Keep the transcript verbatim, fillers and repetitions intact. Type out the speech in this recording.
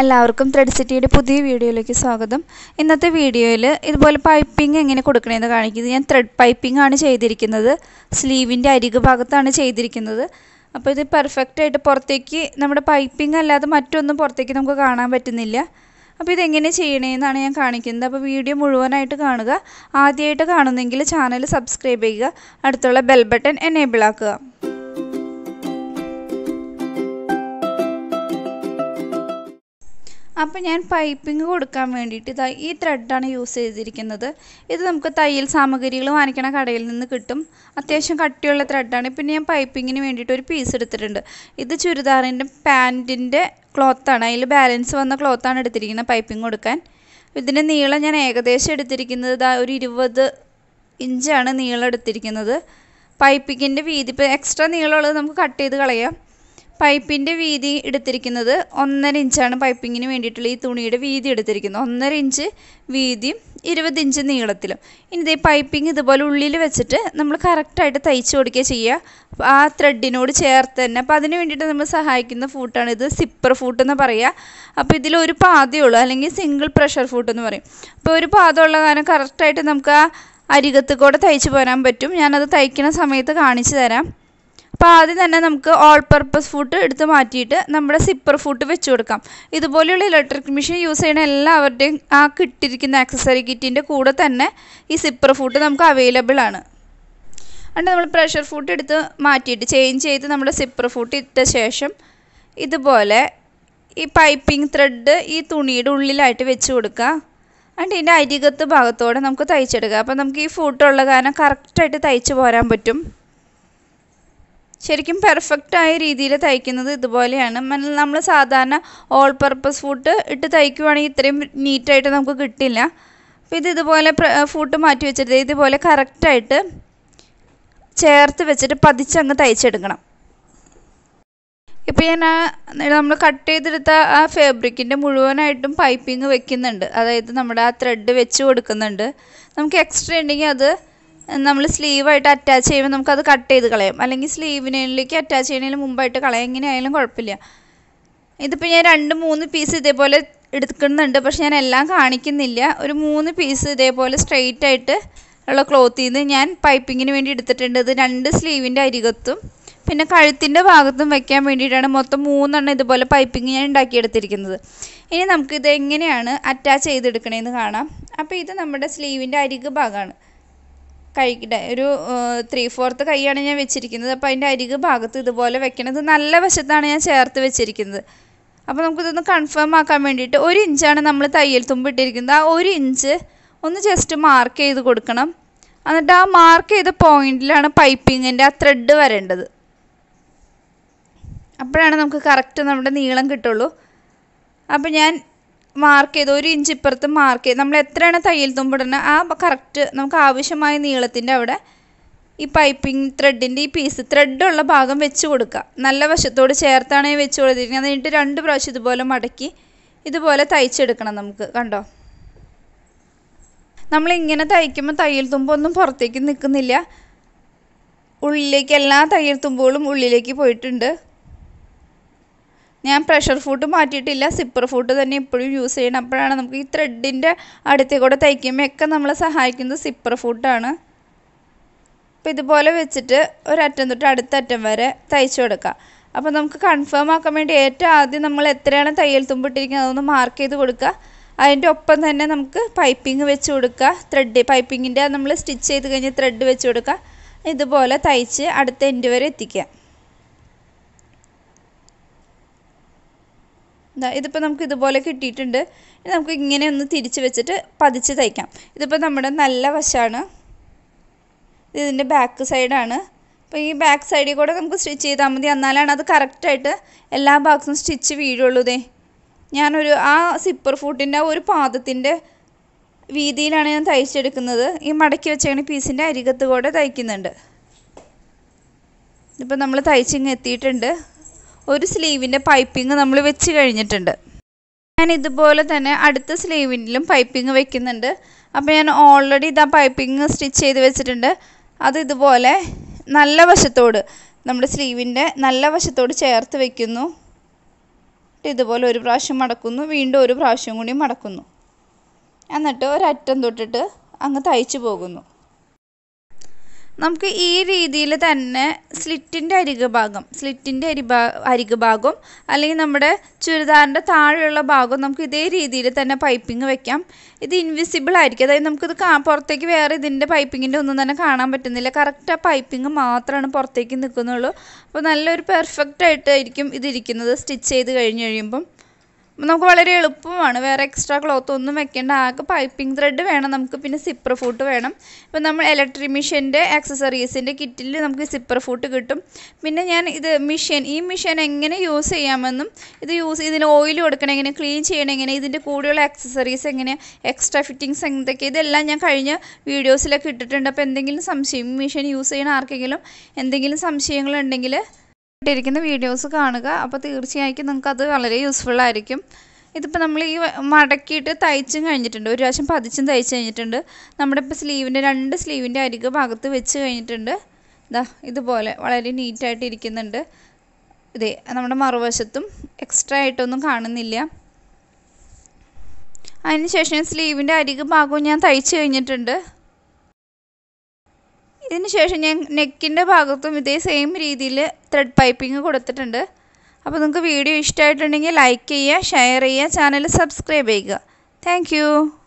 എല്ലാവർക്കും Thread Cityയുടെ പുതിയ വീഡിയോയിലേക്ക് സ്വാഗതം. ഇന്നത്തെ വീഡിയോയിൽ ഇതുപോലെ പൈപ്പിംഗ് എങ്ങനെ കൊടുക്കണമെന്ന് കാണിക്കുന്നു. ഞാൻ ത്രെഡ് പൈപ്പിംഗ് ആണ് ചെയ്തിരിക്കുന്നത്. സ്ലീവിന്റെ അരികു ഭാഗത്താണ് ചെയ്തിരിക്കുന്നത്. അപ്പോൾ ഇത് പെർഫെക്റ്റ് ആയിട്ട് പുറത്തേക്ക് നമ്മുടെ പൈപ്പിംഗ് അല്ലാതെ മറ്റൊന്നും പുറത്തേക്ക് നമുക്ക് കാണാൻ പറ്റുന്നില്ല. അപ്പോൾ ഇത് എങ്ങനെ ചെയ്യണമെന്നാണ് ഞാൻ കാണിക്കുന്നത്. അപ്പോൾ വീഡിയോ മുഴുവനായിട്ട് കാണുക. ആദ്യമായിട്ട് കാണുന്നെങ്കിൽ ചാനൽ സബ്സ്ക്രൈബ് ചെയ്യുക. അടുത്തുള്ള ബെൽ ബട്ടൺ എനേബിൾ ആക്കുക. അപ്പോൾ ഞാൻ പൈപ്പിംഗ് കൊടുക്കാൻ വേണ്ടിയിട്ട് ഇതാ ഈ ത്രെഡാണ് യൂസ് ചെയ്തിരിക്കുന്നത്. ഇത് നമുക്ക് തയ്യൽ സാമഗ്രികൾ വാങ്ങിക്കണ കടയിൽ നിന്ന് കിട്ടും. അത്യാവശ്യം കട്ടിയുള്ള ത്രെഡാണ്. പിന്നെ ഞാൻ പൈപ്പിങ്ങിന് വേണ്ടിയിട്ട് ഒരു പീസ് എടുത്തിട്ടുണ്ട്. ഇത് ചുരിദാറിൻ്റെ പാൻറ്റിൻ്റെ ക്ലോത്താണ്. അതിൽ ബാലൻസ് വന്ന ക്ലോത്താണ് എടുത്തിരിക്കുന്നത് പൈപ്പിംഗ് കൊടുക്കാൻ. ഇതിൻ്റെ നീളം ഞാൻ ഏകദേശം എടുത്തിരിക്കുന്നത് ഇതാ ഒരു ഇരുപത് ഇഞ്ചാണ് നീളം എടുത്തിരിക്കുന്നത്. പൈപ്പിങ്ങിൻ്റെ വീതി ഇപ്പോൾ എക്സ്ട്രാ നീളമുള്ളത് നമുക്ക് കട്ട് ചെയ്ത് കളയാം. പൈപ്പിൻ്റെ വീതി എടുത്തിരിക്കുന്നത് ഒന്നര ഇഞ്ചാണ്. പൈപ്പിങ്ങിന് വേണ്ടിയിട്ടുള്ള ഈ തുണിയുടെ വീതി എടുത്തിരിക്കുന്നത് ഒന്നര ഇഞ്ച് വീതിയും ഇരുപത് ഇഞ്ച് നീളത്തിലും. ഇനി ഇതേ പൈപ്പിംഗ് ഇതുപോലെ ഉള്ളിൽ വെച്ചിട്ട് നമ്മൾ കറക്റ്റായിട്ട് തയ്ച്ചു കൊടുക്കുക ചെയ്യുക, ആ ത്രെഡിനോട് ചേർത്ത് തന്നെ. അപ്പോൾ അതിന് വേണ്ടിയിട്ട് നമ്മൾ സഹായിക്കുന്ന ഫൂട്ടാണ് ഇത്, സിപ്പർ ഫൂട്ട് എന്ന് പറയുക. അപ്പോൾ ഇതിലൊരു പാതയുള്ളൂ, അല്ലെങ്കിൽ സിംഗിൾ പ്രഷർ ഫൂട്ട് എന്ന് പറയും. അപ്പോൾ ഒരു പാതയുള്ള കാരണം കറക്റ്റായിട്ട് നമുക്ക് ആ അരികത്ത് കൂടെ തയ്ച്ചു പോരാൻ പറ്റും. ഞാനത് തയ്ക്കുന്ന സമയത്ത് കാണിച്ചു തരാം. അപ്പോൾ ആദ്യം തന്നെ നമുക്ക് ഓൾ പർപ്പസ് ഫൂട്ട് എടുത്ത് മാറ്റിയിട്ട് നമ്മുടെ സിപ്പർ ഫൂട്ട് വെച്ച് കൊടുക്കാം. ഇതുപോലെയുള്ള ഇലക്ട്രിക് മെഷീൻ യൂസ് ചെയ്യണ എല്ലാവരുടെയും ആ കിട്ടിയിരിക്കുന്ന ആക്സസറി കിറ്റിൻ്റെ കൂടെ തന്നെ ഈ സിപ്പർ ഫൂട്ട് നമുക്ക് അവൈലബിൾ ആണ്. അതുകൊണ്ട് നമ്മൾ പ്രഷർ ഫൂട്ട് എടുത്ത് മാറ്റിയിട്ട് ചേഞ്ച് ചെയ്ത് നമ്മുടെ സിപ്പർ ഫൂട്ട് ഇട്ട ശേഷം ഇതുപോലെ ഈ പൈപ്പിംഗ് ത്രെഡ് ഈ തുണിയുടെ ഉള്ളിലായിട്ട് വെച്ച് കൊടുക്കുക. ആൻഡ് ഇതിൻ്റെ അരികത്ത് ഭാഗത്തോടെ നമുക്ക് തയ്ച്ചെടുക്കാം. അപ്പോൾ നമുക്ക് ഈ ഫൂട്ടുള്ള കാരണം കറക്റ്റായിട്ട് തയ്ച്ച് പോരാൻ പറ്റും. ശരിക്കും പെർഫെക്റ്റായ രീതിയിൽ തയ്ക്കുന്നത് ഇതുപോലെയാണ്. നമ്മൾ സാധാരണ ഓൾ പർപ്പസ് ഫൂട്ട് ഇട്ട് തയ്ക്കുവാണെങ്കിൽ ഇത്രയും നീറ്റായിട്ട് നമുക്ക് കിട്ടില്ല. അപ്പോൾ ഇത് ഇതുപോലെ ഫൂട്ട് മാറ്റി വെച്ചിട്ട് ഇതുപോലെ കറക്റ്റായിട്ട് ചേർത്ത് വെച്ചിട്ട് പതിച്ചങ്ങ് തയ്ച്ചെടുക്കണം. ഇപ്പോൾ ഞാൻ ആ നമ്മൾ കട്ട് ചെയ്തെടുത്ത ആ ഫാബ്രിക്കിൻ്റെ മുഴുവനായിട്ടും പൈപ്പിംഗ് വെക്കുന്നുണ്ട്. അതായത് നമ്മുടെ ആ ത്രെഡ് വെച്ച് കൊടുക്കുന്നുണ്ട്. നമുക്ക് എക്സ്ട്രാ ഉണ്ടെങ്കിൽ അത് നമ്മൾ സ്ലീവായിട്ട് അറ്റാച്ച് ചെയ്യുമ്പോൾ നമുക്കത് കട്ട് ചെയ്ത് കളയാം, അല്ലെങ്കിൽ സ്ലീവിനേക്ക് അറ്റാച്ച് ചെയ്യുന്നതിന് മുമ്പായിട്ട് കളയാം. എങ്ങനെയായാലും കുഴപ്പമില്ല. ഇതിപ്പോൾ ഞാൻ രണ്ട് മൂന്ന് പീസ് ഇതേപോലെ എടുക്കുന്നുണ്ട്, പക്ഷെ ഞാൻ എല്ലാം കാണിക്കുന്നില്ല. ഒരു മൂന്ന് പീസ് ഇതേപോലെ സ്ട്രെയിറ്റ് ആയിട്ട് ഉള്ള ക്ലോത്തിൽ നിന്ന് ഞാൻ പൈപ്പിങ്ങിന് വേണ്ടി എടുത്തിട്ടുണ്ട്. ഇത് രണ്ട് സ്ലീവിൻ്റെ അരികത്തും പിന്നെ കഴുത്തിൻ്റെ ഭാഗത്തും വയ്ക്കാൻ വേണ്ടിയിട്ടാണ് മൊത്തം മൂന്നെണ്ണം ഇതുപോലെ പൈപ്പിങ് ഞാൻ ഉണ്ടാക്കിയെടുത്തിരിക്കുന്നത്. ഇനി നമുക്കിത് എങ്ങനെയാണ് അറ്റാച്ച് ചെയ്തെടുക്കണേന്ന് കാണാം. അപ്പോൾ ഇത് നമ്മുടെ സ്ലീവിൻ്റെ അരികു ഭാഗമാണ്. കൈ ഒരു ത്രീ ഫോർത്ത് കൈയാണ് ഞാൻ വെച്ചിരിക്കുന്നത്. അപ്പോൾ അതിൻ്റെ അരികു ഭാഗത്ത് ഇതുപോലെ വെക്കണത് നല്ല വശത്താണ് ഞാൻ ചേർത്ത് വെച്ചിരിക്കുന്നത്. അപ്പോൾ നമുക്കിതൊന്ന് കൺഫേം ആക്കാൻ വേണ്ടിയിട്ട് ഒരു ഇഞ്ചാണ് നമ്മൾ തയ്യൽ തുമ്പ് ഇട്ടിരിക്കുന്നത്. ആ ഒരു ഇഞ്ച് ഒന്ന് ജസ്റ്റ് മാർക്ക് ചെയ്ത് കൊടുക്കണം. എന്നിട്ട് ആ മാർക്ക് ചെയ്ത പോയിന്റിലാണ് പൈപ്പിങ്ങിൻ്റെ ആ ത്രെഡ് വരേണ്ടത്. അപ്പോഴാണ് നമുക്ക് കറക്റ്റ് നമ്മുടെ നീളം കിട്ടുള്ളൂ. അപ്പോൾ ഞാൻ മാർക്ക് ചെയ്ത് ഒരു ഇഞ്ച് ഇപ്പുറത്ത് മാർക്ക് ചെയ്ത് നമ്മൾ എത്രയാണ് തയ്യൽ തുമ്പിടുന്നത് ആ കറക്റ്റ് നമുക്ക് ആവശ്യമായ നീളത്തിൻ്റെ അവിടെ ഈ പൈപ്പിംഗ് ത്രെഡിൻ്റെ ഈ പീസ് ത്രെഡുള്ള ഭാഗം വെച്ച് കൊടുക്കുക. നല്ല വശത്തോട് ചേർത്താണ് വെച്ച് കൊടുത്തിരിക്കുന്നത്. എന്നിട്ട് രണ്ട് പ്രാവശ്യം ഇതുപോലെ മടക്കി ഇതുപോലെ തയ്ച്ചെടുക്കണം. നമുക്ക് കണ്ടോ, നമ്മളിങ്ങനെ തയ്ക്കുമ്പോൾ തയ്യൽ തുമ്പൊന്നും പുറത്തേക്ക് നിൽക്കുന്നില്ല. ഉള്ളിലേക്ക് എല്ലാ തയ്യൽ തുമ്പുകളും ഉള്ളിലേക്ക് പോയിട്ടുണ്ട്. ഞാൻ പ്രഷർ ഫൂട്ട് മാറ്റിയിട്ടില്ല, സിപ്പർ ഫൂട്ട് തന്നെ ഇപ്പോഴും യൂസ് ചെയ്യണം. അപ്പോഴാണ് നമുക്ക് ഈ ത്രെഡിൻ്റെ അടുത്തേ കൂടെ തയ്ക്കുമ്പോൾ ഒക്കെ നമ്മളെ സഹായിക്കുന്നത് സിപ്പർ ഫൂട്ടാണ്. അപ്പോൾ ഇതുപോലെ വെച്ചിട്ട് ഒരറ്റം തൊട്ട് അടുത്ത അറ്റം വരെ തയ്ച്ചു കൊടുക്കാം. അപ്പോൾ നമുക്ക് കൺഫേം ആക്കാൻ വേണ്ടി ഏറ്റവും ആദ്യം നമ്മൾ എത്രയാണ് തയ്യൽ തുമ്പിട്ടിരിക്കുന്നത് അതൊന്ന് മാർക്ക് ചെയ്ത് കൊടുക്കുക. അതിൻ്റെ ഒപ്പം തന്നെ നമുക്ക് പൈപ്പിംഗ് വെച്ച് കൊടുക്കുക. ത്രെഡ് പൈപ്പിങ്ങിൻ്റെ നമ്മൾ സ്റ്റിച്ച് ചെയ്ത് കഴിഞ്ഞ് ത്രെഡ് വെച്ച് കൊടുക്കുക. ഇതുപോലെ തയ്ച്ച് അടുത്ത എൻഡ് വരെ എത്തിക്കുക. ഇതിപ്പോൾ നമുക്ക് ഇതുപോലെ കിട്ടിയിട്ടുണ്ട്. ഇത് നമുക്ക് ഇങ്ങനെ ഒന്ന് തിരിച്ച് വെച്ചിട്ട് പതിച്ച് തയ്ക്കാം. ഇതിപ്പോൾ നമ്മുടെ നല്ല വശമാണ്, ഇതിൻ്റെ ബാക്ക് സൈഡാണ്. അപ്പോൾ ഈ ബാക്ക് സൈഡിൽ കൂടെ നമുക്ക് സ്റ്റിച്ച് ചെയ്താൽ മതി. എന്നാലാണ് അത് കറക്റ്റായിട്ട് എല്ലാ ഭാഗത്തും സ്റ്റിച്ച് വീഴുള്ളൂ. ഇതേ ഞാനൊരു ആ സിപ്പർ ഫൂട്ടിൻ്റെ ആ ഒരു പാദത്തിൻ്റെ വീതിയിലാണ് ഞാൻ തയ്ച്ചെടുക്കുന്നത്. ഈ മടക്കി വെച്ചാണ് പീസിൻ്റെ അരികത്ത് കൂടെ തയ്ക്കുന്നുണ്ട്. ഇതിപ്പോൾ നമ്മൾ തയ്ച്ചിങ്ങ് എത്തിയിട്ടുണ്ട്. ഒരു സ്ലീവിൻ്റെ പൈപ്പിംഗ് നമ്മൾ വെച്ച് കഴിഞ്ഞിട്ടുണ്ട്. ഞാൻ ഇതുപോലെ തന്നെ അടുത്ത സ്ലീവിലും പൈപ്പിംഗ് വെക്കുന്നുണ്ട്. അപ്പോൾ ഞാൻ ഓൾറെഡി ഇതാ പൈപ്പിംഗ് സ്റ്റിച്ച് ചെയ്ത് വെച്ചിട്ടുണ്ട്. അത് ഇതുപോലെ നല്ല വശത്തോട് നമ്മുടെ സ്ലീവിൻ്റെ നല്ല വശത്തോട് ചേർത്ത് വെക്കുന്നു. ഇതുപോലെ ഒരു പ്രാവശ്യം മടക്കുന്നു വീണ്ടും ഒരു പ്രാവശ്യം കൂടി മടക്കുന്നു എന്നിട്ട് ഒരറ്റം തൊട്ടിട്ട് അങ്ങ് തയ്ച്ചു പോകുന്നു നമുക്ക് ഈ രീതിയിൽ തന്നെ സ്ലിറ്റിന്റെ അരികെ ഭാഗം സ്ലിറ്റിന്റെ അരികെ ഭാഗം അല്ലെങ്കിൽ നമ്മുടെ ചുരിദാറിന്റെ താഴെയുള്ള ഭാഗം നമുക്ക് ഇതേ രീതിയിൽ തന്നെ പൈപ്പിംഗ് വെക്കാം ഇത് ഇൻവിസിബിൾ ആയിരിക്കും അതായത് നമുക്ക് ഇത് പുറത്തേക്ക് വേറെ ഇതിന്റെ പൈപ്പിംഗിന്റെ ഒന്നും തന്നെ കാണാൻ പറ്റുന്നില്ല കറക്റ്റ് ആ പൈപ്പിംഗ് മാത്രമാണ് പുറത്തേക്ക് നിൽക്കുന്നുള്ളൂ അപ്പോൾ നല്ലൊരു പെർഫെക്റ്റ് ആയിട്ടായിരിക്കും ഇത് ഇരിക്കുന്നത് സ്റ്റിച്ച് ചെയ്തു കഴിഞ്ഞു കഴിയുമ്പോൾ നമുക്ക് വളരെ എളുപ്പമാണ് വേറെ എക്സ്ട്രാ ക്ലോത്ത് ഒന്നും വെക്കേണ്ട ആകെ പൈപ്പിംഗ് ത്രെഡ് വേണം നമുക്ക് പിന്നെ സിപ്പർ ഫൂട്ട് വേണം അപ്പോൾ നമ്മൾ ഇലക്ട്രിക് മെഷീൻ്റെ ആക്സസറീസിൻ്റെ കിറ്റിൽ നമുക്ക് സിപ്പർ ഫൂട്ട് കിട്ടും പിന്നെ ഞാൻ ഇത് മെഷീൻ ഈ മെഷീൻ എങ്ങനെ യൂസ് ചെയ്യാമെന്നും ഇത് യൂസ് ഇതിന് ഓയിൽ കൊടുക്കണം എങ്ങനെ ക്ലീൻ ചെയ്യണം എങ്ങനെ ഇതിൻ്റെ കൂടെയുള്ള ആക്സസറീസ് എങ്ങനെ എക്സ്ട്രാ ഫിറ്റിങ്സ് എന്തൊക്കെ ഇതെല്ലാം ഞാൻ കഴിഞ്ഞ വീഡിയോസിലൊക്കെ ഇട്ടിട്ടുണ്ട് അപ്പോൾ എന്തെങ്കിലും സംശയം മെഷീൻ യൂസ് ചെയ്യണ ആർക്കെങ്കിലും എന്തെങ്കിലും സംശയങ്ങളുണ്ടെങ്കിൽ ഇട്ടിരിക്കുന്ന വീഡിയോസ് കാണുക അപ്പോൾ തീർച്ചയായിട്ടും നിങ്ങൾക്ക് അത് വളരെ യൂസ്ഫുൾ ആയിരിക്കും ഇതിപ്പോൾ നമ്മൾ ഈ മടക്കിയിട്ട് തയ്ച്ചും കഴിഞ്ഞിട്ടുണ്ട് ഒരു പ്രാവശ്യം പതിച്ചും തയ്ച്ച് കഴിഞ്ഞിട്ടുണ്ട് നമ്മുടെ ഇപ്പോൾ സ്ലീവിൻ്റെ രണ്ട് സ്ലീവിൻ്റെ അരികെ ഭാഗത്ത് വെച്ച് കഴിഞ്ഞിട്ടുണ്ട് ഇതാ ഇതുപോലെ വളരെ നീറ്റായിട്ട് ഇരിക്കുന്നുണ്ട് ഇതേ നമ്മുടെ മറുവശത്തും എക്സ്ട്രാ ആയിട്ടൊന്നും കാണുന്നില്ല അതിനുശേഷം സ്ലീവിൻ്റെ അരികെ ഭാഗവും ഞാൻ തയ്ച്ച് കഴിഞ്ഞിട്ടുണ്ട് ഇതിന് ശേഷം ഞാൻ നെക്കിൻ്റെ ഭാഗത്തും ഇതേ സെയിം രീതിയിൽ ത്രെഡ് പൈപ്പിംഗ് കൊടുത്തിട്ടുണ്ട് അപ്പോൾ നിങ്ങൾക്ക് വീഡിയോ ഇഷ്ടമായിട്ടുണ്ടെങ്കിൽ ലൈക്ക് ചെയ്യുക ഷെയർ ചെയ്യുക ചാനൽ സബ്സ്ക്രൈബ് ചെയ്യുക താങ്ക്